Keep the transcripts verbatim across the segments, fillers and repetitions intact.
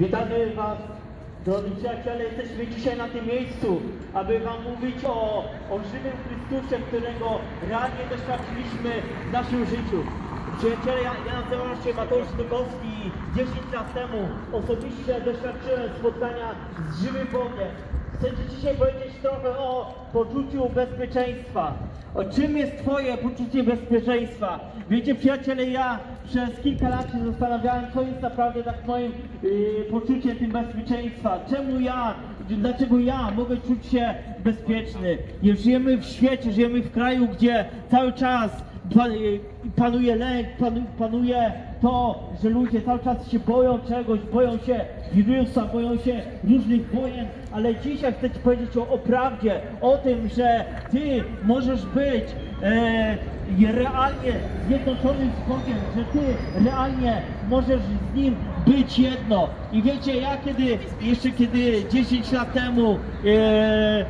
Witamy Was, drodzy przyjaciele, jesteśmy dzisiaj na tym miejscu, aby Wam mówić o, o żywym Chrystusie, którego realnie doświadczyliśmy w naszym życiu. Przyjaciele, ja, ja nazywam się Mateusz Wnukowski i dziesięć lat temu osobiście doświadczyłem spotkania z żywym Bogiem. Chcę Ci dzisiaj powiedzieć trochę o poczuciu bezpieczeństwa. O czym jest Twoje poczucie bezpieczeństwa? Wiecie, przyjaciele, ja przez kilka lat się zastanawiałem, co jest naprawdę tak moim yy, poczuciem tym bezpieczeństwa. Czemu ja, dlaczego ja mogę czuć się bezpieczny? Żyjemy w świecie, żyjemy w kraju, gdzie cały czas panuje lęk, panuje to, że ludzie cały czas się boją czegoś, boją się wirusa, boją się różnych wojen, ale dzisiaj chcę Ci powiedzieć o, o prawdzie, o tym, że Ty możesz być e, realnie zjednoczonym z Bogiem, że Ty realnie możesz z Nim być jedno. I wiecie, ja kiedy, jeszcze kiedy dziesięć lat temu e,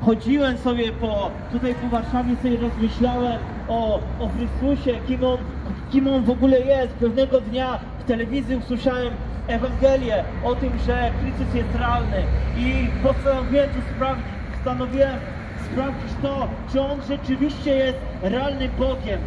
chodziłem sobie po, tutaj po Warszawie sobie rozmyślałem o, o Chrystusie, kim on, kim on w ogóle jest. Pewnego dnia w telewizji usłyszałem Ewangelię o tym, że Chrystus jest realny i postanowiłem to sprawdzić, postanowiłem sprawdzić to, czy On rzeczywiście jest realnym Bogiem.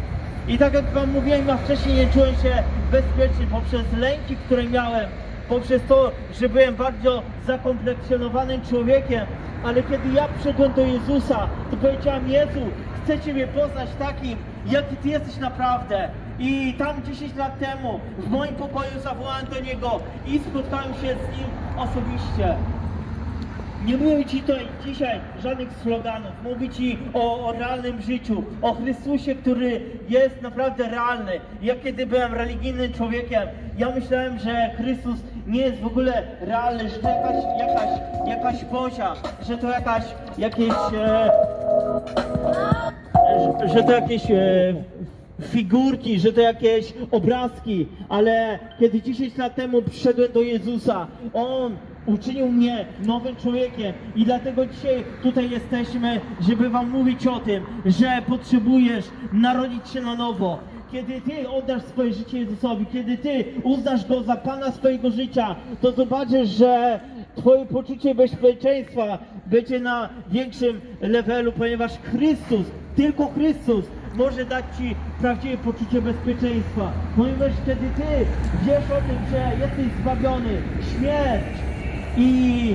I tak jak Wam mówiłem, ja wcześniej nie czułem się bezpiecznie poprzez lęki, które miałem, poprzez to, że byłem bardzo zakompleksionowanym człowiekiem. Ale kiedy ja przyszedłem do Jezusa, to powiedziałem: Jezu, chcę Ciebie poznać takim, jaki Ty jesteś naprawdę. I tam dziesięć lat temu w moim pokoju zawołałem do Niego i spotkałem się z Nim osobiście. Nie mówię Ci to dzisiaj żadnych sloganów, mówię Ci o, o realnym życiu, o Chrystusie, który jest naprawdę realny. Ja kiedy byłem religijnym człowiekiem, ja myślałem, że Chrystus nie jest w ogóle realny, że to jakaś, jakaś, jakaś bozia, że to jakaś, jakieś, e, że, że to jakieś e, figurki, że to jakieś obrazki, ale kiedy dziesięć lat temu przyszedłem do Jezusa, On uczynił mnie nowym człowiekiem i dlatego dzisiaj tutaj jesteśmy, żeby Wam mówić o tym, że potrzebujesz narodzić się na nowo. Kiedy Ty oddasz swoje życie Jezusowi, kiedy Ty uznasz Go za Pana swojego życia, to zobaczysz, że Twoje poczucie bezpieczeństwa będzie na większym levelu, ponieważ Chrystus, tylko Chrystus może dać Ci prawdziwe poczucie bezpieczeństwa. Ponieważ kiedy Ty wiesz o tym, że jesteś zbawiony, śmierć i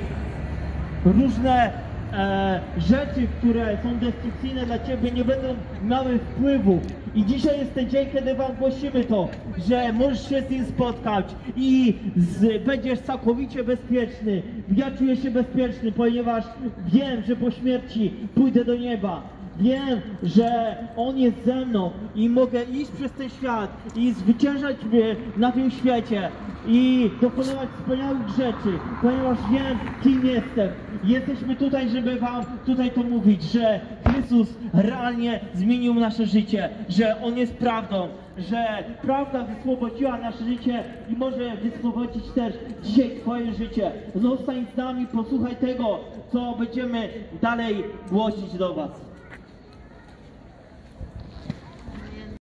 różne e, rzeczy, które są destrukcyjne dla Ciebie, nie będą miały wpływu. I dzisiaj jest ten dzień, kiedy Wam głosimy to, że możesz się z nim spotkać i z, będziesz całkowicie bezpieczny. Ja czuję się bezpieczny, ponieważ wiem, że po śmierci pójdę do nieba. Wiem, że On jest ze mną i mogę iść przez ten świat i zwyciężać na tym świecie i dokonywać wspaniałych rzeczy, ponieważ wiem, kim jestem. Jesteśmy tutaj, żeby Wam tutaj to mówić, że Chrystus realnie zmienił nasze życie, że On jest prawdą, że prawda wyswobodziła nasze życie i może wyswobodzić też dzisiaj Twoje życie. Zostań z nami, posłuchaj tego, co będziemy dalej głosić do Was.